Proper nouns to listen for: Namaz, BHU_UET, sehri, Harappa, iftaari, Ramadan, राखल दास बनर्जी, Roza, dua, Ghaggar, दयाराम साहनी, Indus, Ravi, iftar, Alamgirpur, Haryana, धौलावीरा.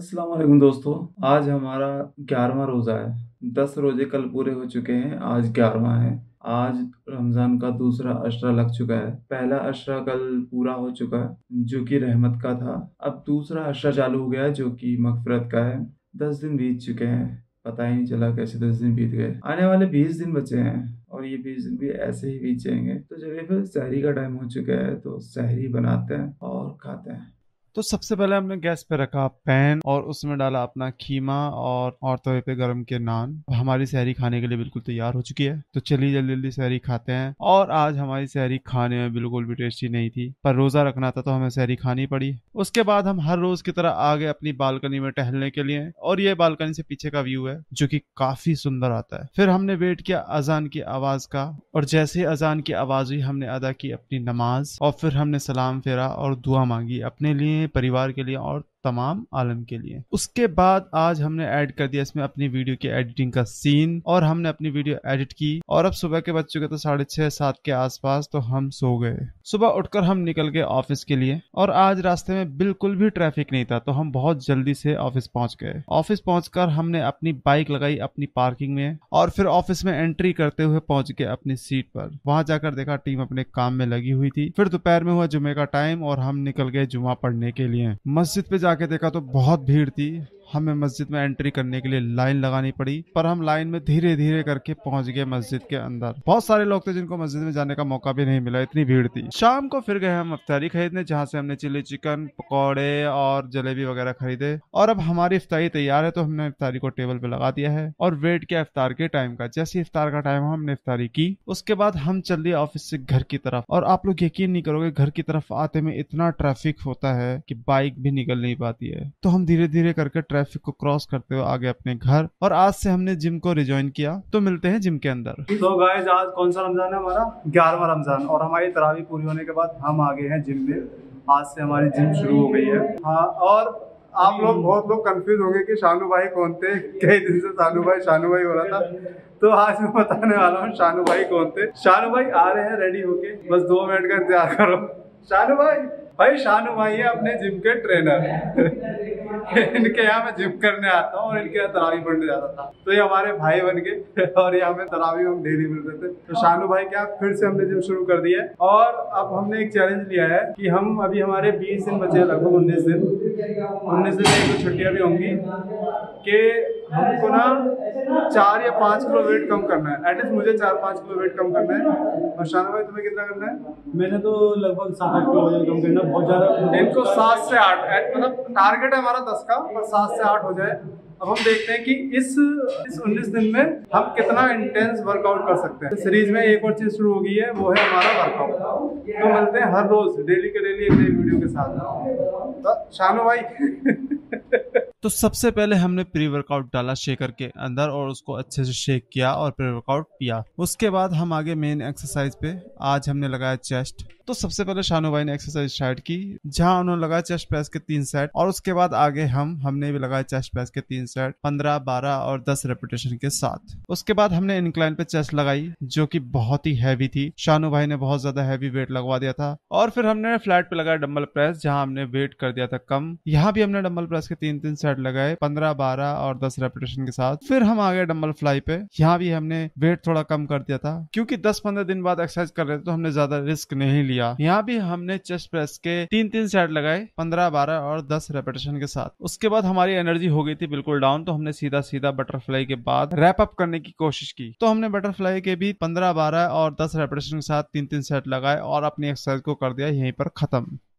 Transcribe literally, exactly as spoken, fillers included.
अस्सलाम वालेकुम दोस्तों, आज हमारा ग्यारहवां रोज़ा है। दस रोजे कल पूरे हो चुके हैं, आज ग्यारहवां है। आज रमज़ान का दूसरा अशरा लग चुका है। पहला अशरा कल पूरा हो चुका है जो कि रहमत का था। अब दूसरा अशरा चालू हो गया है जो कि मगफरत का है। दस दिन बीत चुके हैं, पता ही नहीं चला कैसे दस दिन बीत गए। आने वाले बीस दिन बचे हैं और ये बीस दिन भी ऐसे ही बीत जाएंगे। तो चलिए फिर सहरी का टाइम हो चुका है तो सहरी बनाते हैं और खाते हैं। तो सबसे पहले हमने गैस पे रखा पैन और उसमें डाला अपना खीमा और और तवे पे गरम के नान। हमारी सहरी खाने के लिए बिल्कुल तैयार हो चुकी है। तो चलिए जल्दी जल्दी सहरी खाते हैं। और आज हमारी सहरी खाने में बिल्कुल भी टेस्टी नहीं थी, पर रोज़ा रखना था तो हमें सहरी खानी पड़ी। उसके बाद हम हर रोज की तरह आ गए अपनी बालकनी में टहलने के लिए। और ये बालकनी से पीछे का व्यू है जो की काफी सुंदर आता है। फिर हमने वेट किया अजान की आवाज़ का, और जैसे अजान की आवाज़ हुई हमने अदा की अपनी नमाज। और फिर हमने सलाम फेरा और दुआ मांगी अपने लिए, परिवार के लिए और तमाम आलम के लिए। उसके बाद आज हमने ऐड कर दिया इसमें अपनी वीडियो की एडिटिंग का सीन, और हमने अपनी वीडियो एडिट की। और अब सुबह के बज चुके थे साढ़े छह सात के आसपास, तो हम सो गए। सुबह उठकर हम निकल गए ऑफिस के लिए, और आज रास्ते में बिल्कुल भी ट्रैफिक नहीं था तो हम बहुत जल्दी से ऑफिस पहुंच गए। ऑफिस पहुंचकर हमने अपनी बाइक लगाई अपनी पार्किंग में, और फिर ऑफिस में एंट्री करते हुए पहुंच गए अपनी सीट पर। वहां जाकर देखा टीम अपने काम में लगी हुई थी। फिर दोपहर में हुआ जुमे का टाइम और हम निकल गए जुमा पढ़ने के लिए। मस्जिद पे आके देखा तो बहुत भीड़ थी। हमें मस्जिद में एंट्री करने के लिए लाइन लगानी पड़ी, पर हम लाइन में धीरे धीरे करके पहुंच गए मस्जिद के अंदर। बहुत सारे लोग थे जिनको मस्जिद में जाने का मौका भी नहीं मिला, इतनी भीड़ थी। शाम को फिर गए हम इफ्तारी खरीदने, जहां से हमने चिली चिकन, पकौड़े और जलेबी वगैरह खरीदे। और अब हमारी इफ्तारी तैयार है तो हमने इफ्तारी को टेबल पे लगा दिया है और वेट किया इफ्तार के टाइम का। जैसे इफ्तार का टाइम हमने इफ्तारी की। उसके बाद हम चल दिए ऑफिस से घर की तरफ। और आप लोग यकीन नहीं करोगे, घर की तरफ आते में इतना ट्रैफिक होता है कि बाइक भी निकल नहीं पाती है। तो हम धीरे धीरे करके ट्रैफिक को क्रॉस करते हुए आगे अपने घर। और आज से हमने जिम को रिजॉइन किया। तो मिलते हैं जिम के अंदर। तो गाइस, आज कौन सा रमजान है हमारा? ग्यारहवां रमजान। और हमारी तरावी पूरी होने के बाद हम आ गए हैं जिम में। आज से हमारी जिम शुरू हो गई है। हाँ, और आप लोग बहुत लोग कंफ्यूज होंगे कि शानू भाई कौन थे। कई दिन से शानू भाई शानू भाई हो रहा था, तो आज मैं बताने वाला हूँ शानू भाई कौन थे। शानू भाई आ रहे हैं रेडी होके, बस दो मिनट का इंतजार करो। शानू भाई भाई शानू भाई है अपने जिम के ट्रेनर। इनके यहाँ मैं जिम करने आता हूँ और इनके यहाँ तरावी पढ़ने जाता था। तो ये हमारे भाई बन गए और यहाँ में तरावी हम डेली मिलते थे। तो शानू भाई क्या फिर से हमने जिम शुरू कर दिया है। और अब हमने एक चैलेंज लिया है कि हम अभी हमारे बीस दिन बचे, लगभग उन्नीस दिन उन्नीस दिन में तो छुट्टियाँ भी होंगी, कि हमको ना चार या पाँच किलो वेट कम करना है। एटलीस्ट मुझे चार पाँच किलो वेट कम करना है। और शानू भाई तुम्हें कितना करना है? मैंने तो लगभग सात आठ किलो वजन कम करना, बहुत ज़्यादा। इनको सात से आठ, मतलब टारगेट है हमारा दस का, पर सात से आठ हो जाए। अब हम देखते हैं कि इस इस उन्नीस दिन में हम कितना इंटेंस वर्कआउट कर सकते हैं। सीरीज में एक और चीज़ शुरू हो गई है, वो है हमारा वर्कआउट। तो मिलते हैं हर रोज डेली के डेली एक नई वीडियो के साथ। तो शानू भाई तो सबसे पहले हमने प्री वर्कआउट डाला शेकर के अंदर और उसको अच्छे से शेक किया और प्री वर्कआउट पिया। उसके बाद हम आगे मेन एक्सरसाइज पे। आज हमने लगाया चेस्ट। तो सबसे पहले शानू भाई ने एक्सरसाइज स्टार्ट की, जहां उन्होंने लगाया चेस्ट प्रेस के तीन सेट। और उसके बाद आगे हम हमने भी लगाया चेस्ट प्रेस के तीन सेट पंद्रह बारह और दस रेपिटेशन के साथ। उसके बाद हमने इंक्लाइन पे चेस्ट लगाई जो की बहुत ही हैवी थी। शानू भाई ने बहुत ज्यादा हैवी वेट लगवा दिया था। और फिर हमने फ्लैट पे लगाया डम्बल प्रेस, जहाँ हमने वेट कर दिया था कम। यहाँ भी हमने डम्बल प्रेस के तीन तीन लगाए पंद्रह बारह और दस रेपिटेशन के साथ। फिर हम आ गए डम्बल फ्लाई पे। यहाँ भी हमने वेट थोड़ा कम कर दिया था क्योंकि दस पंद्रह दिन बाद एक्सरसाइज कर रहे थे तो हमने ज्यादा रिस्क नहीं लिया। यहाँ भी हमने चेस्ट प्रेस के तीन तीन सेट लगाए पंद्रह बारह और दस रेपिटेशन के साथ। उसके बाद हमारी एनर्जी हो गई थी बिल्कुल डाउन, तो हमने सीधा सीधा बटरफ्लाई के बाद रैप अप करने की कोशिश की। तो हमने बटरफ्लाई के भी पंद्रह बारह और दस रेपिटेशन के साथ तीन तीन सेट लगाए और अपनी एक्सरसाइज को कर दिया यहीं पर खत्म।